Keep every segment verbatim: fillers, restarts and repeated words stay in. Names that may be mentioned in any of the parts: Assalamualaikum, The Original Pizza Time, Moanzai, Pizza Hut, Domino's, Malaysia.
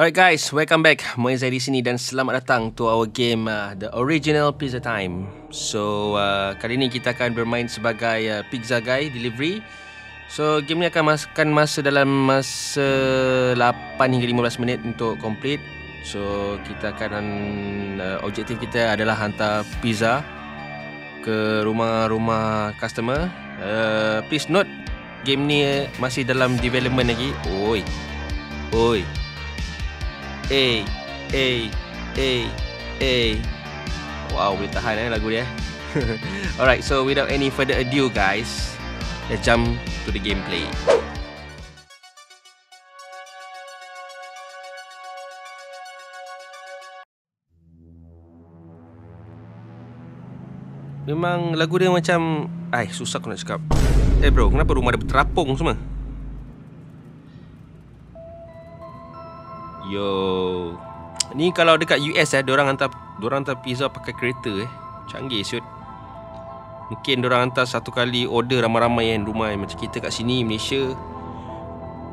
Alright guys, welcome back. Moanzai di sini dan selamat datang to our game uh, The Original Pizza Time. So uh, kali ini kita akan bermain sebagai uh, pizza guy delivery. So game ni akan makan masa dalam masa lapan hingga lima belas minit untuk complete. So kita akan uh, objektif kita adalah hantar pizza ke rumah-rumah customer. Uh, please note game ni masih dalam development lagi. Oi. Oi. Eh, eh, eh, eh. Wow, boleh tahan eh lagu dia. Alright, so without any further ado guys, let's jump to the gameplay. Memang lagu dia macam, ai, susah aku nak cakap. Eh bro, kenapa rumah dia berterapung semua? Yo. Ni kalau dekat U S eh, diorang hantar diorang hantar pizza pakai kereta eh. Canggih siut. Mungkin diorang hantar satu kali order ramai-ramai kan, rumah macam kita kat sini Malaysia.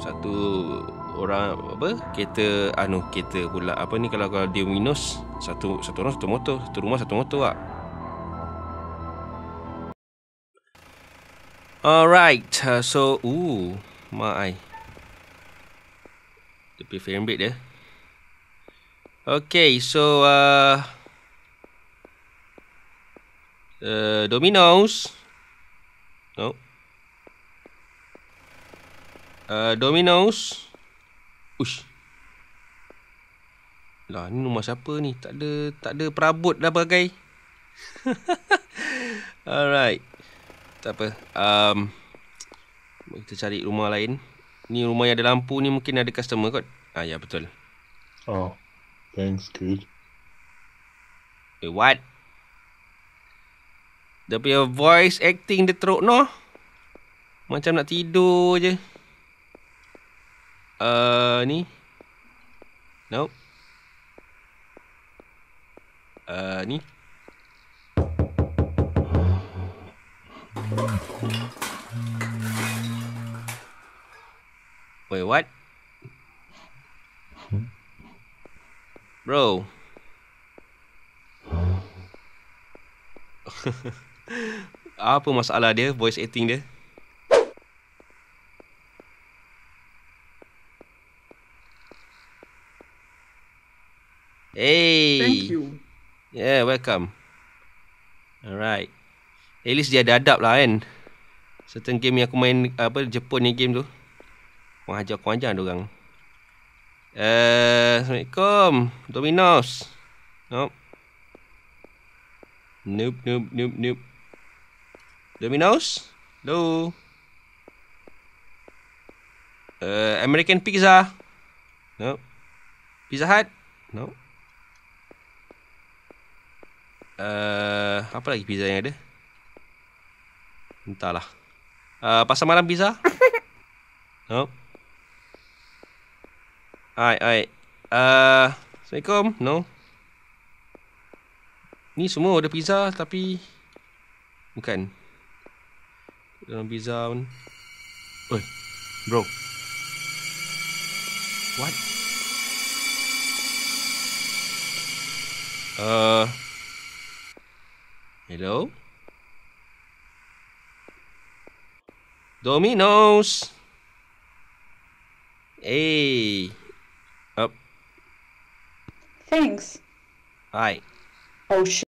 Satu orang apa? Kereta anu ah, kereta pula. Apa ni kalau kalau Domino's satu satu orang satu motor, satu rumah satu motor ah. Alright. So, ooh, mai. Tepi frame rate dia. Okay, so uh, uh, Domino's. No. Uh, Domino's. Ush. Lah, ni rumah siapa ni? Tak ada, tak ada perabot dah bagai. Alright. Tak apa. Um, kita cari rumah lain. Ni rumah yang ada lampu ni mungkin ada customer kot. Ah ya betul. Oh. Thanks good. Eh what? Dia punya voice acting dia teruk noh. Macam nak tidur je. Uh, ni. No. Uh, ni. Wait, what? Bro. Apa masalah dia, voice acting dia? Hey. Thank you. Yeah, welcome. Alright. At least dia ada adab lah kan. Certain game yang aku main apa Jepun ni game tu. Mengajar-mengajar diorang. Uh, Assalamualaikum. Domino's. Nope. Nope, nope, nope, nope. Domino's. Hello. Uh, American Pizza. Nope. Pizza Hut. Nope. Uh, apa lagi pizza yang ada? Entahlah. Uh, pasar malam pizza. Nope. Alright, alright. Uh, Assalamualaikum. No. Ni semua order pizza tapi bukan. Dalam pizza pun. Oi, bro. What? Uh, hello? Domino's. Hey. Up. Thanks. Hi. Oh shit.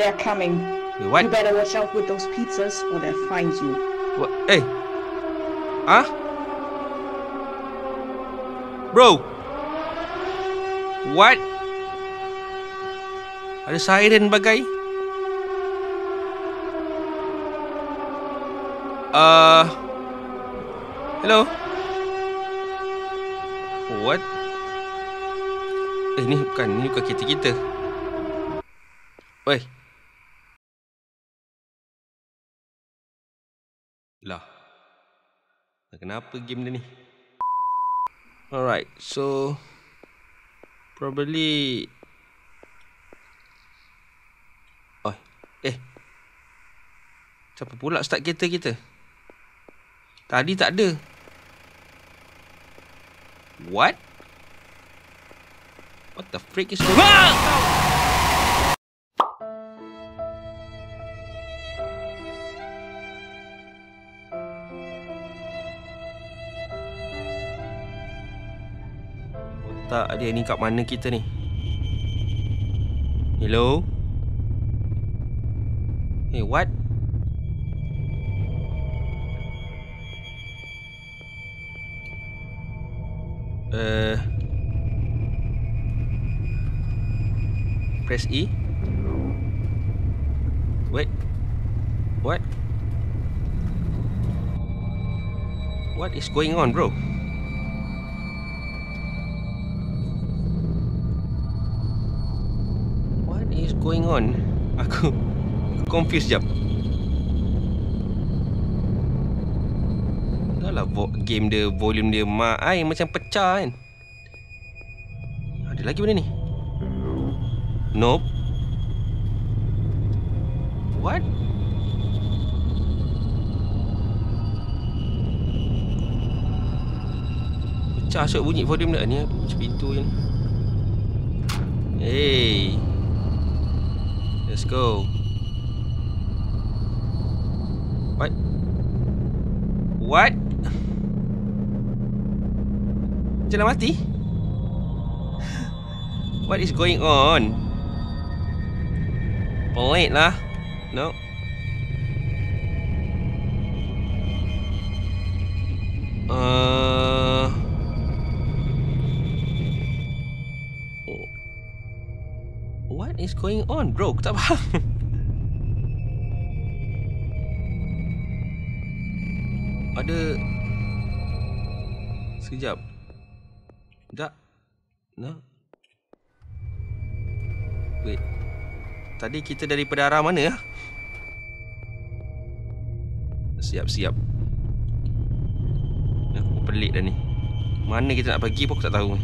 They're coming. Wait, what? You better watch out with those pizzas or they'll find you. What? Hey. Huh? Bro. What? Ada siren bagai. Uh. Hello. What? Eh ni bukan, ni bukan kereta kita. Oi. Lah. Kenapa game dia ni? Alright, so probably Oi. Eh. Siapa pula start kereta kita? Tadi tak ada. What? What the freak is going on? Otak dia ni kat mana kita ni? Hello? Hey, what? Uh, press E. Wait. What? What is going on, bro? What is going on? Aku confused jap. Lah game dia, volume dia mak ai macam pecah kan. Ada lagi benda ni? Nope. What? Pecah asyik bunyi volume dia ni, macam pintu je ni. Hey. Let's go. What? What? Jalan mati? What is going on? Pelik lah. No. Uh... Oh. What is going on, bro? Aku tak faham. Ada... Sekejap. Tak. No. Wait. Tadi kita daripada arah mana? Siap-siap. Aku pelik dah ni. Mana kita nak pergi pun aku tak tahu.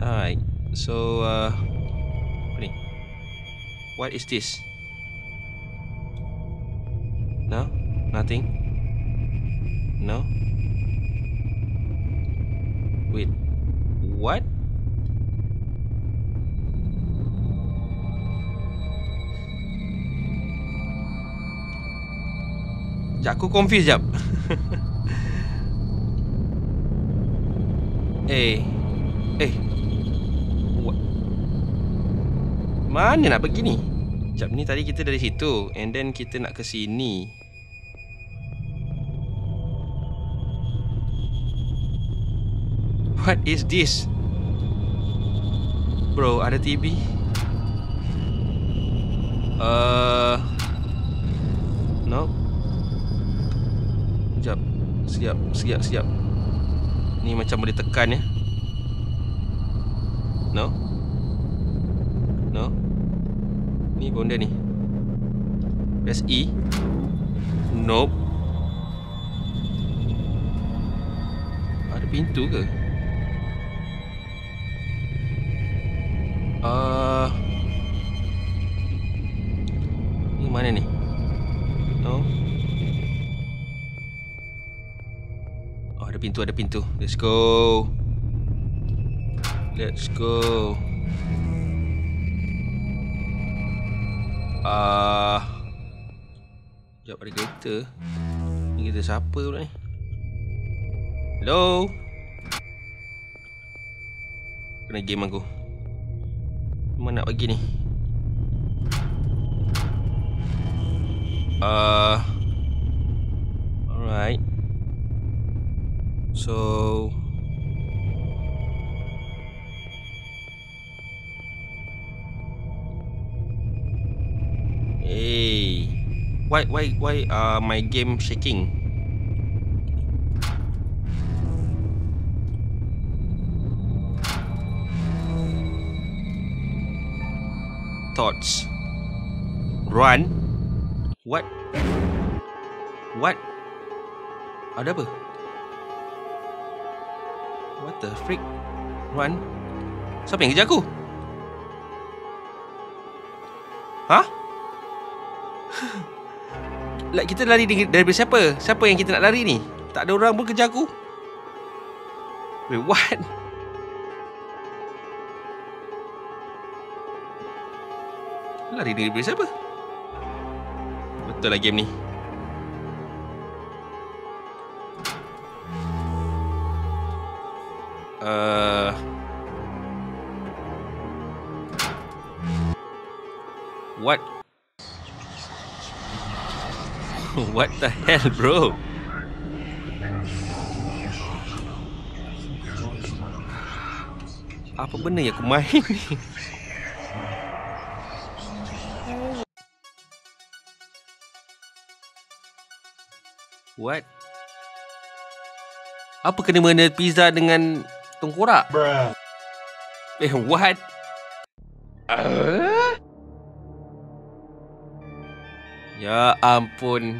Alright. So uh, apa ni? What is this? No? Nothing? No? Wait, what? Sekejap, aku confused sekejap. Eh, eh, what? Mana nak pergi ni? Sekejap ni tadi kita dari situ, and then kita nak ke sini. What is this? Bro, ada T V? Uh, no. Sekejap. Sekejap, sekejap, sekejap. Ni macam boleh tekan ya. No. No. Ni benda ni. Press E. Nope. Ada pintu ke? Uh, ni mana ni? No. Oh, ada pintu, ada pintu. Let's go. Let's go. Ah. Uh, sekejap ada kereta. Ni kereta siapa pula ni? Hello. Kena game aku. Mana nak pergi ni? Uh, alright. So hey, Why why why uh, my game shaking? Thoughts. Run. What? What? Ada apa? What the freak? Run. Siapa yang kejar aku? Hah? Kita lari daripada siapa? Siapa yang kita nak lari ni? Tak ada orang pun kejar aku. Wait, what? Lari daripada siapa? Betul lah game ni. Uh... What? What the hell, bro? Apa benda yang aku main ni? What? Apa kena-mena pizza dengan tengkorak? Bruh. Eh, what? Uh? Ya ampun.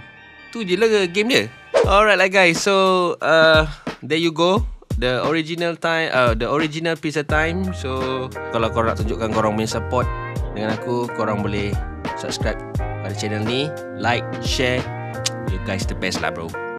Tu je lah game dia. Alright lah guys. So, uh, there you go. The original time, uh, the original pizza time. So, kalau korang nak tunjukkan korang punya support dengan aku, korang boleh subscribe pada channel ni. Like, share. You guys the best lah bro.